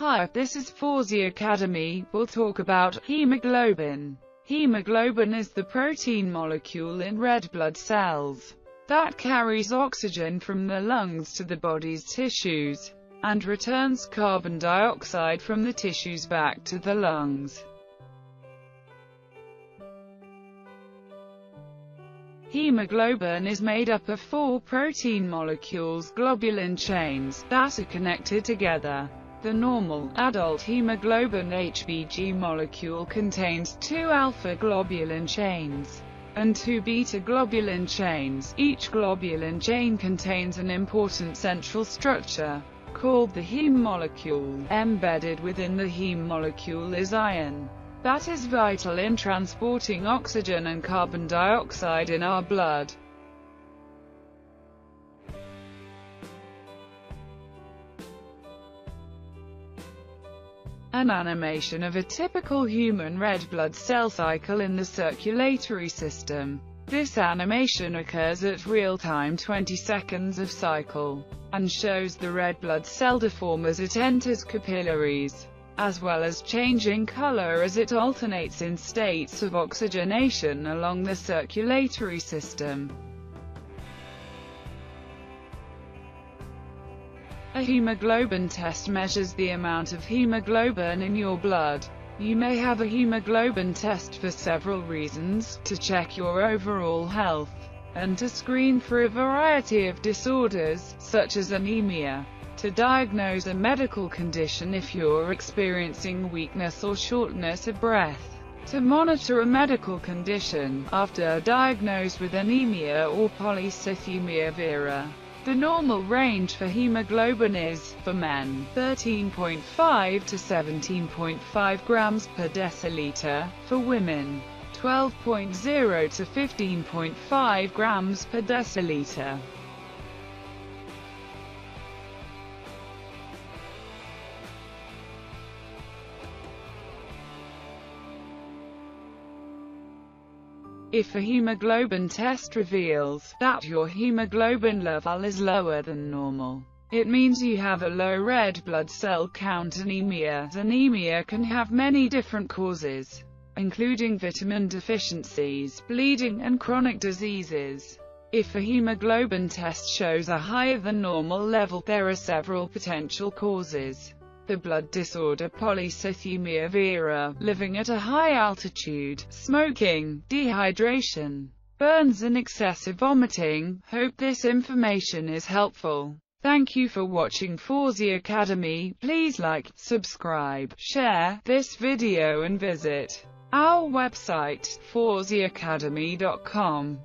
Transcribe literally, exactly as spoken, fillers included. Hi, this is Fawzi Academy. We'll talk about hemoglobin. Hemoglobin is the protein molecule in red blood cells that carries oxygen from the lungs to the body's tissues and returns carbon dioxide from the tissues back to the lungs. Hemoglobin is made up of four protein molecules, globulin chains, that are connected together. The normal, adult hemoglobin H B G molecule contains two alpha-globulin chains and two beta-globulin chains. Each globulin chain contains an important central structure, called the heme molecule. Embedded within the heme molecule is iron, that is vital in transporting oxygen and carbon dioxide in our blood. An animation of a typical human red blood cell cycle in the circulatory system. This animation occurs at real-time twenty seconds of cycle, and shows the red blood cell deform as it enters capillaries, as well as changing color as it alternates in states of oxygenation along the circulatory system. A hemoglobin test measures the amount of hemoglobin in your blood. You may have a hemoglobin test for several reasons: to check your overall health, and to screen for a variety of disorders, such as anemia, to diagnose a medical condition if you're experiencing weakness or shortness of breath, to monitor a medical condition, after diagnosed with anemia or polycythemia vera. The normal range for hemoglobin is, for men, thirteen point five to seventeen point five grams per deciliter, for women, twelve point zero to fifteen point five grams per deciliter. If a hemoglobin test reveals that your hemoglobin level is lower than normal, it means you have a low red blood cell count anemia. Anemia can have many different causes, including vitamin deficiencies, bleeding and chronic diseases. If a hemoglobin test shows a higher than normal level, there are several potential causes. The blood disorder polycythemia vera, living at a high altitude, smoking, dehydration, burns and excessive vomiting. Hope this information is helpful. Thank you for watching Fawzi Academy. Please like, subscribe, share this video and visit our website, fawzi academy dot com.